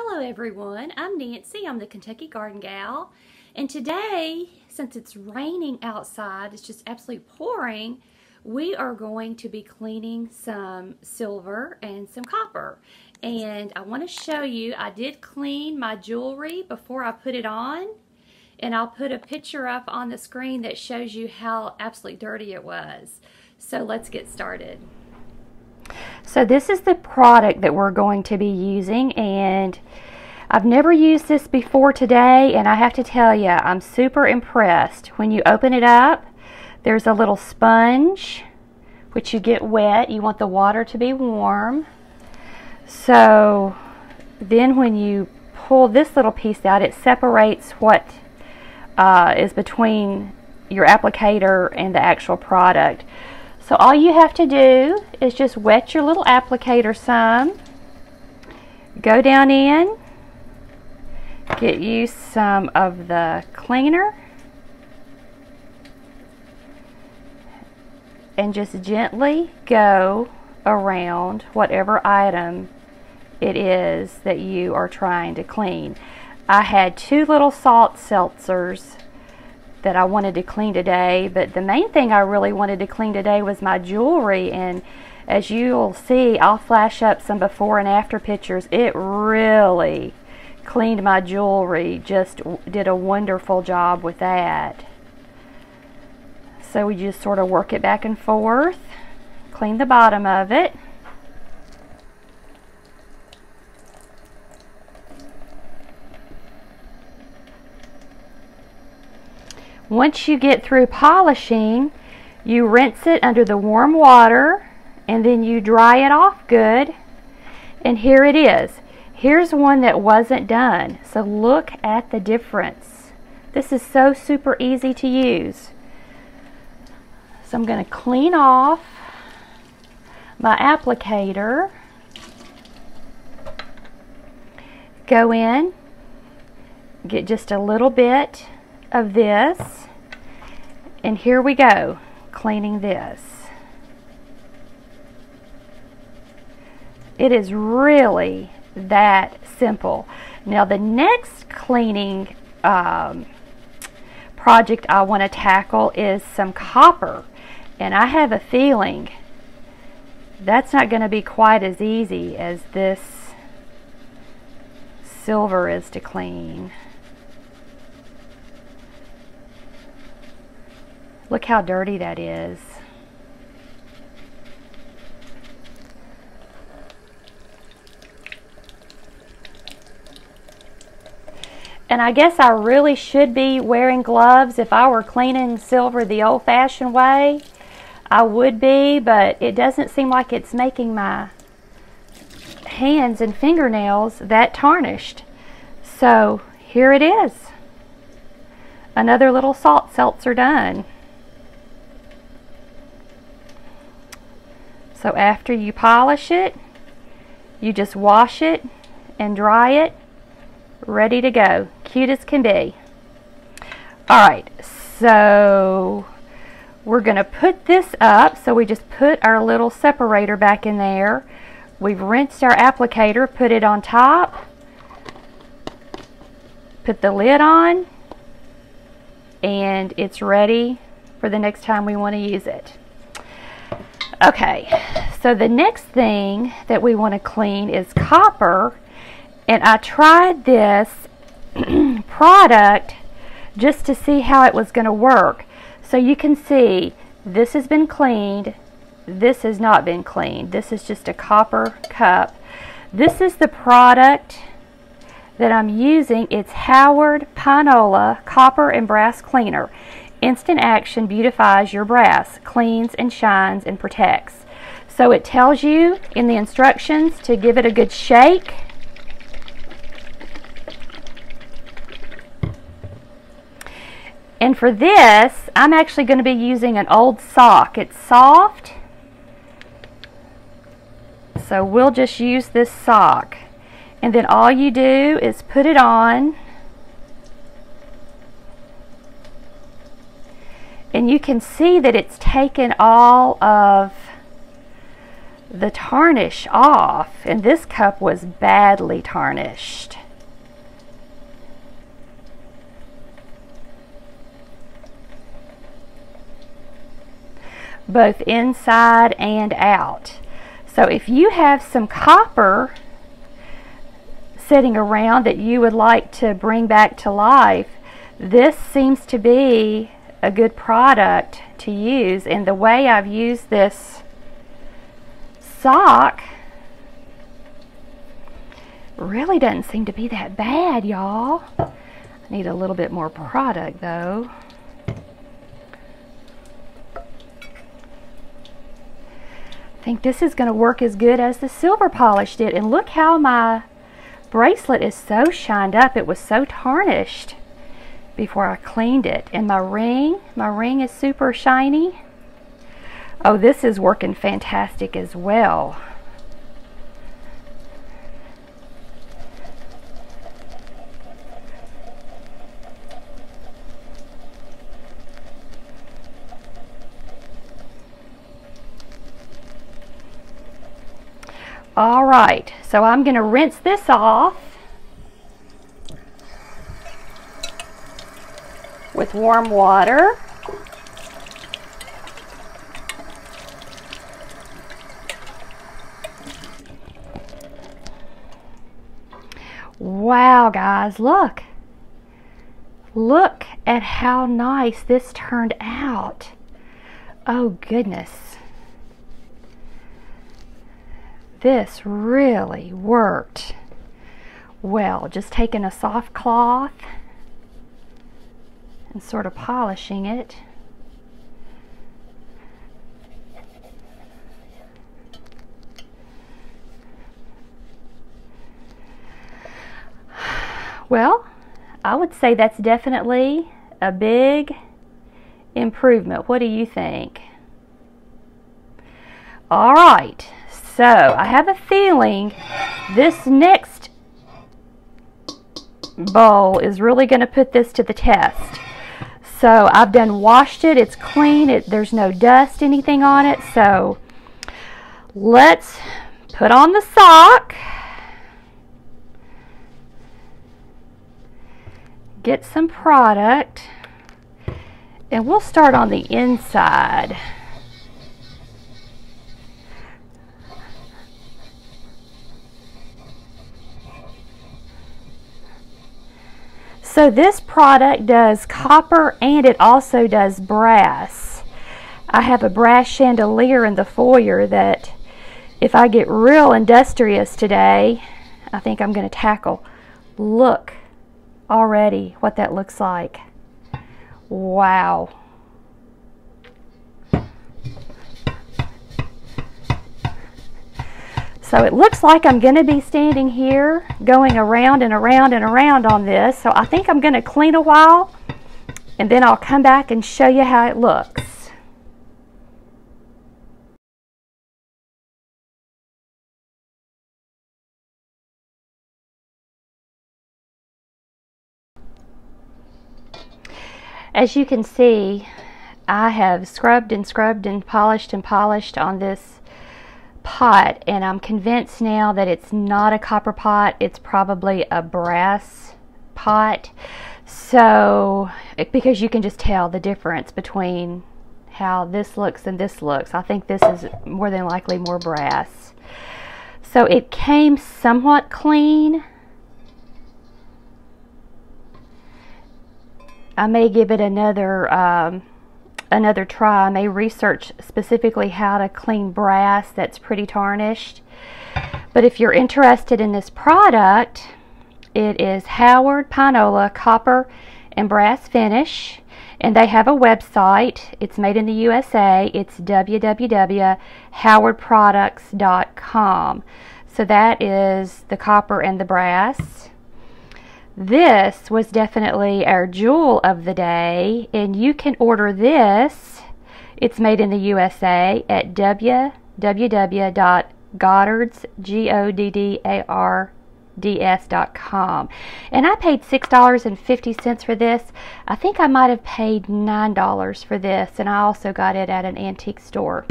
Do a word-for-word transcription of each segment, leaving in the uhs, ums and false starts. Hello everyone, I'm Nancy, I'm the Kentucky Garden Gal, and today, since it's raining outside, it's just absolutely pouring, we are going to be cleaning some silver and some copper. And I want to show you, I did clean my jewelry before I put it on, and I'll put a picture up on the screen that shows you how absolutely dirty it was. So let's get started. So this is the product that we're going to be using, and I've never used this before today, and I have to tell you, I'm super impressed. When you open it up, there's a little sponge, which you get wet. You want the water to be warm. So then when you pull this little piece out, it separates what uh, is between your applicator and the actual product. So all you have to do is just wet your little applicator some, go down in, get you some of the cleaner, and just gently go around whatever item it is that you are trying to clean. I had two little salt seltzers that I wanted to clean today, but the main thing I really wanted to clean today was my jewelry, and as you'll see, I'll flash up some before and after pictures. It really cleaned my jewelry, just did a wonderful job with that. So we just sort of work it back and forth, clean the bottom of it. Once you get through polishing, you rinse it under the warm water, and then you dry it off good. And here it is. Here's one that wasn't done. So look at the difference. This is so super easy to use. So I'm going to clean off my applicator. Go in, get just a little bit of this, and here we go, cleaning this. It is really that simple. Now the next cleaning um, project I want to tackle is some copper, and I have a feeling that's not going to be quite as easy as this silver is to clean. Look how dirty that is. And I guess I really should be wearing gloves. If I were cleaning silver the old-fashioned way, I would be, but it doesn't seem like it's making my hands and fingernails that tarnished. So here it is. Another little salt seltzer done. So after you polish it, you just wash it and dry it, ready to go. Cute as can be. Alright, so we're going to put this up. So we just put our little separator back in there. We've rinsed our applicator, put it on top, put the lid on, and it's ready for the next time we want to use it. Okay, so the next thing that we want to clean is copper, and I tried this product just to see how it was going to work. So you can see this has been cleaned, this has not been cleaned. This is just a copper cup. This is the product that I'm using. It's Howard Pinola Copper and Brass Cleaner. Instant action beautifies your brass, cleans and shines and protects. So it tells you in the instructions to give it a good shake. And for this, I'm actually going to be using an old sock. It's soft, so we'll just use this sock. And then all you do is put it on. And you can see that it's taken all of the tarnish off, and this cup was badly tarnished. Both inside and out. So if you have some copper sitting around that you would like to bring back to life, this seems to be a good product to use. And the way I've used this sock really doesn't seem to be that bad, y'all. I need a little bit more product though. I think this is going to work as good as the silver polish did. And look how my bracelet is so shined up. It was so tarnished before I cleaned it. And my ring, my ring is super shiny. Oh, this is working fantastic as well. All right, so I'm going to rinse this off with warm water. Wow, guys, look. Look at how nice this turned out. Oh, goodness. This really worked well. Just taking a soft cloth and sort of polishing it. Well, I would say that's definitely a big improvement. What do you think? All right. So I have a feeling this next bowl is really going to put this to the test. So I've done washed it, it's clean, it, there's no dust, anything on it. So let's put on the sock, get some product, and we'll start on the inside. So this product does copper and it also does brass. I have a brass chandelier in the foyer that if I get real industrious today, I think I'm going to tackle. Look already what that looks like. Wow. So it looks like I'm going to be standing here going around and around and around on this. So I think I'm going to clean a while and then I'll come back and show you how it looks. As you can see, I have scrubbed and scrubbed and polished and polished on this pot, and I'm convinced now that it's not a copper pot, it's probably a brass pot. So because you can just tell the difference between how this looks and this looks, I think this is more than likely more brass. So it came somewhat clean. I may give it another um, another try. I may research specifically how to clean brass that's pretty tarnished. But if you're interested in this product, it is Howard Pinola Copper and Brass Finish, and they have a website. It's made in the U S A. It's w w w dot howard products dot com. So that is the copper and the brass. This was definitely our jewel of the day, and you can order this. It's made in the U S A at w w w dot goddards dot com, and I paid six dollars and fifty cents for this. I think I might have paid nine dollars for this, and I also got it at an antique store.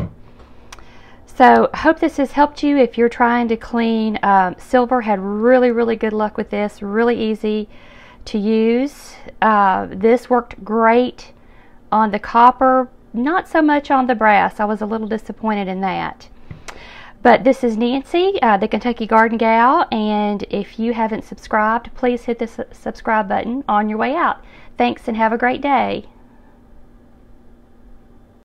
So hope this has helped you if you're trying to clean um, silver. Had really, really good luck with this. Really easy to use. Uh, this worked great on the copper, not so much on the brass. I was a little disappointed in that. But this is Nancy, uh, the Kentucky Garden Gal, and if you haven't subscribed, please hit the subscribe button on your way out. Thanks and have a great day.